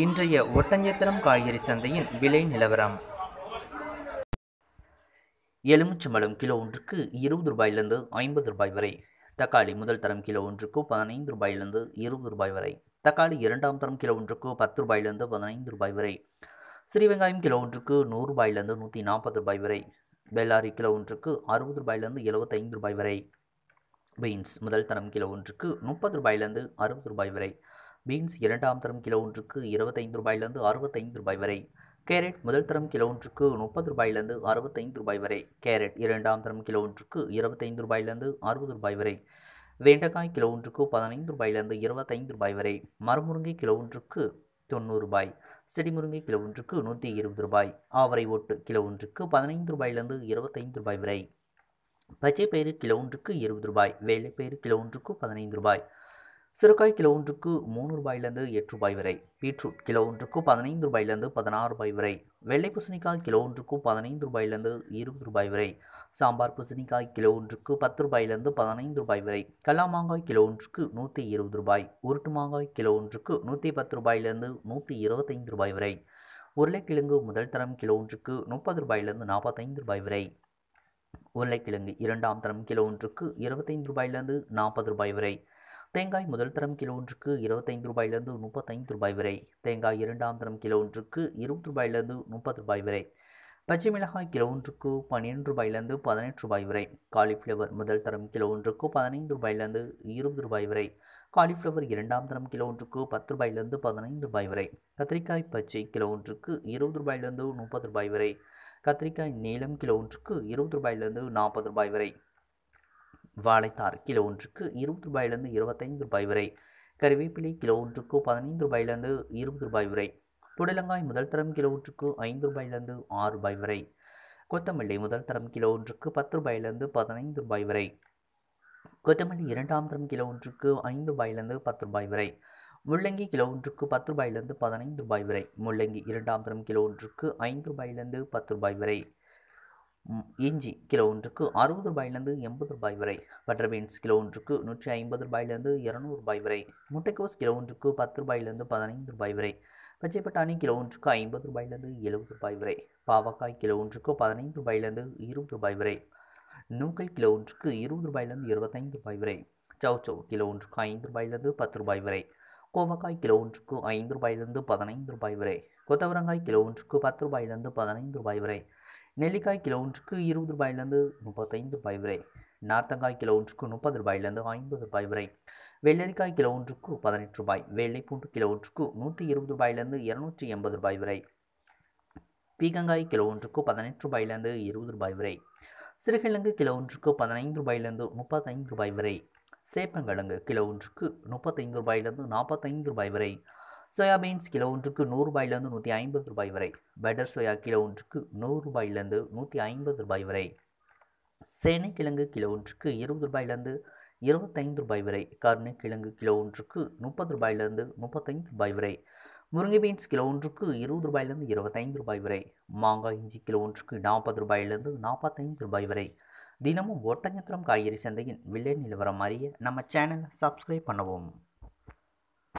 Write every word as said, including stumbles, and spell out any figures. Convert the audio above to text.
இன்றைய ஒட்டஞ்சத்திரம் காய்கறி சந்தையின் விலை நிலவரம். எலுமிச்சம்பழம் கிலோ ஒன்றுக்கு இருபது ரூபாயிலிருந்து ஐம்பது ரூபாய் வரை. தக்காளி முதல் தரம் கிலோ ஒன்றுக்கு பதினைந்து ரூபாயிலிருந்து இருபது ரூபாய் வரை. தக்காளி இரண்டாம் தரம் கிலோ ஒன்றுக்கு பத்து ரூபாயிலிருந்து பதினைந்து ரூபாய் வரை. சிறு வெங்காயம் கிலோ ஒன்றுக்கு நூறு ரூபாயிலிருந்து நூற்றி நாற்பது ரூபாய் வரை. பெல்லாரி கிலோ ஒன்றுக்கு அறுபது ரூபாயிலிருந்து எழுபத்தைந்து ரூபாய் வரை. பீன்ஸ் முதல் தரம் கிலோ ஒன்றுக்கு முப்பது ரூபாயிலிருந்து அறுபது ரூபாய் வரை. பீன்ஸ் இரண்டாம் தரம் கிலோ ஒன்றுக்கு இருபத்தைந்து ரூபாயிலிருந்து அறுபத்தைந்து ரூபாய் வரை. கேரட் முதல் தரம் கிலோ ஒன்றுக்கு முப்பது ரூபாயிலிருந்து அறுபத்தைந்து ரூபாய் வரை. கேரட் இரண்டாம் தரம் கிலோ ஒன்றுக்கு இருபத்தைந்து ரூபாயிலிருந்து அறுபது ரூபாய் வரை. வெண்டைக்காய் கிலோ ஒன்றுக்கு பதினைந்து ரூபாயிலிருந்து இருபத்தைந்து ரூபாய் வரை. மரமுருங்கை கிலோ ஒன்றுக்கு தொண்ணூறு ரூபாய். செடிமுருங்கை கிலோ ஒன்றுக்கு நூற்றி இருபது ரூபாய். ஆவரை ஓட்டு கிலோ ஒன்றுக்கு பதினைந்து ரூபாயிலிருந்து இருபத்தைந்து ரூபாய் வரை. பச்சைப்பயிறு கிலோ ஒன்றுக்கு இருபது ரூபாய். வேலைப்பயிறு கிலோ ஒன்றுக்கு பதினைந்து ரூபாய். சிறுக்காய் கிலோ ஒன்றுக்கு மூணு ரூபாயிலிருந்து எட்டு ரூபாய் வரை. பீட்ரூட் கிலோ ஒன்றுக்கு பதினைந்து ரூபாயிலிருந்து பதினாறு ரூபாய் வரை. வெள்ளை பூசணிக்காய் கிலோ ஒன்றுக்கு பதினைந்து ரூபாயிலிருந்து இருபது ரூபாய் வரை. சாம்பார் பூசணிக்காய் கிலோ ஒன்றுக்கு பத்து ரூபாயிலிருந்து பதினைந்து ரூபாய் வரை. கல்லாமாங்காய் கிலோ ஒன்றுக்கு நூற்றி இருபது ரூபாய். உருட்டு மாங்காய் கிலோ ஒன்றுக்கு நூற்றி பத்து ரூபாயிலிருந்து நூற்றி இருபத்தைந்து ரூபாய் வரை. உருளைக்கிழங்கு முதல் தரம் கிலோ ஒன்றுக்கு முப்பது ரூபாயிலிருந்து நாற்பத்தைந்து ரூபாய் வரை. உருளைக்கிழங்கு இரண்டாம் தரம் கிலோ ஒன்றுக்கு இருபத்தைந்து ரூபாயிலிருந்து நாற்பது ரூபாய் வரை. தேங்காய் முதல் தரம் கிலோ ஒன்றுக்கு இருபத்தைந்து ரூபாயிலிருந்து முப்பத்தைந்து ரூபாய் வரை. தேங்காய் இரண்டாம் தரம் கிலோ ஒன்றுக்கு இருபது ரூபாயிலிருந்து முப்பது ரூபாய் வரை. பச்சை மிளகாய் கிலோ ஒன்றுக்கு பன்னிரெண்டு ரூபாயிலிருந்து பதினெட்டு ரூபாய் வரை. காலிஃப்ளவர் முதல் தரம் கிலோ ஒன்றுக்கு பதினைந்து ரூபாயிலிருந்து இருபது ரூபாய் வரை. காலிஃப்ளவர் இரண்டாம் தரம் கிலோ ஒன்றுக்கு பத்து ரூபாயிலிருந்து பதினைந்து ரூபாய் வரை. கத்திரிக்காய் பச்சை கிலோ ஒன்றுக்கு இருபது ரூபாயிலிருந்து முப்பது ரூபாய் வரை. கத்திரிக்காய் நீளம் கிலோ ஒன்றுக்கு இருபது ரூபாயிலிருந்து நாற்பது ரூபாய் வரை. வாழைத்தார் கிலோ ஒன்றுக்கு இருபது ரூபாயிலிருந்து இருபத்தைந்து ரூபாய் வரை. கறிவேப்பிலை கிலோ ஒன்றுக்கு பதினைந்து ரூபாயிலிருந்து இருபது ரூபாய் வரை. புடலங்காய் முதல் தரம் கிலோ ஒன்றுக்கு ஐந்து ரூபாயிலிருந்து ஆறு ரூபாய் வரை. கொத்தமல்லி முதல் தரம் கிலோ ஒன்றுக்கு பத்து ரூபாயிலிருந்து பதினைந்து ரூபாய் வரை. கொத்தமல்லி இரண்டாம் தரம் கிலோ ஒன்றுக்கு ஐந்து ரூபாயிலிருந்து பத்து ரூபாய் வரை. முள்ளங்கி கிலோ ஒன்றுக்கு பத்து ரூபாயிலிருந்து பதினைந்து ரூபாய் வரை. முள்ளங்கி இரண்டாம் தரம் கிலோ ஒன்றுக்கு ஐந்து ரூபாயிலிருந்து பத்து ரூபாய் வரை. இஞ்சி கிலோ ஒன்றுக்கு அறுபது ரூபாயிலிருந்து எண்பது ரூபாய் வரை. பட்டர் பீன்ஸ் கிலோ ஒன்றுக்கு நூற்றி ஐம்பது ரூபாயிலிருந்து இரநூறு ரூபாய் வரை. முட்டைக்கோஸ் கிலோ ஒன்றுக்கு பத்து ரூபாயிலிருந்து பதினைந்து ரூபாய் வரை. பச்சை பட்டாணி கிலோ ஒன்றுக்கு ஐம்பது ரூபாயிலிருந்து எழுபது ரூபாய் வரை. பாவக்காய் கிலோ ஒன்றுக்கு பதினைந்து ரூபாயிலிருந்து இருபது ரூபாய் வரை. நூக்கல் கிலோ ஒன்றுக்கு இருபது ரூபாயிலிருந்து இருபத்தைந்து ரூபாய் வரை. சவுச்சவ் கிலோ ஒன்றுக்கு ஐந்து ரூபாயிலிருந்து பத்து ரூபாய் வரை. கோவக்காய் கிலோ ஒன்றுக்கு ஐந்து ரூபாயிலிருந்து பதினைந்து ரூபாய் வரை. கொத்தவரங்காய் கிலோ ஒன்றுக்கு பத்து ரூபாயிலிருந்து பதினைந்து ரூபாய் வரை. நெல்லிக்காய் கிலோ ஒன்றுக்கு இருபது ரூபாயிலிருந்து முப்பத்தைந்து ரூபாய் வரை. நார்த்தங்காய் கிலோ ஒன்றுக்கு முப்பது ரூபாயிலிருந்து ஐம்பது ரூபாய் வரை. வெள்ளரிக்காய் கிலோ ஒன்றுக்கு பதினெட்டு ரூபாய். வெள்ளைப்பூண்டு கிலோ ஒன்றுக்கு நூற்றி இருபது ரூபாயிலிருந்து இருநூற்றி எண்பது ரூபாய் வரை. பீக்கங்காய் கிலோ ஒன்றுக்கு பதினெட்டு ரூபாயிலிருந்து இருபது ரூபாய் வரை. சிறுகிழங்கு கிலோ ஒன்றுக்கு பதினைந்து ரூபாயிலிருந்து முப்பத்தைந்து ரூபாய் வரை. சேப்பங்கிழங்கு கிலோ ஒன்றுக்கு முப்பத்தைந்து ரூபாயிலிருந்து நாற்பத்தைந்து ரூபாய் வரை. சோயாபீன்ஸ் கிலோ ஒன்றுக்கு நூறு ரூபாயிலிருந்து நூற்றி ஐம்பது ரூபாய் வரை. பெட்டர் சோயா கிலோ ஒன்றுக்கு நூறு ரூபாயிலிருந்து நூற்றி ஐம்பது ரூபாய் வரை. சேனை கிழங்கு கிலோ ஒன்றுக்கு இருபது ரூபாயிலிருந்து இருபத்தைந்து ரூபாய் வரை. கருணை கிழங்கு கிலோ ஒன்றுக்கு முப்பது ரூபாயிலிருந்து முப்பத்தைந்து ரூபாய் வரை. முருங்கை பீன்ஸ் கிலோ ஒன்றுக்கு இருபது ரூபாயிலிருந்து இருபத்தைந்து ரூபாய் வரை. மாங்காய் இஞ்சி கிலோ ஒன்றுக்கு நாற்பது ரூபாயிலிருந்து நாற்பத்தைந்து ரூபாய் வரை. தினமும் ஒட்டஞ்சத்திரம் காய்கறி சந்தையின் விலை நிலவரம் அறிய நம்ம சேனலை சப்ஸ்கிரைப் பண்ணவும்.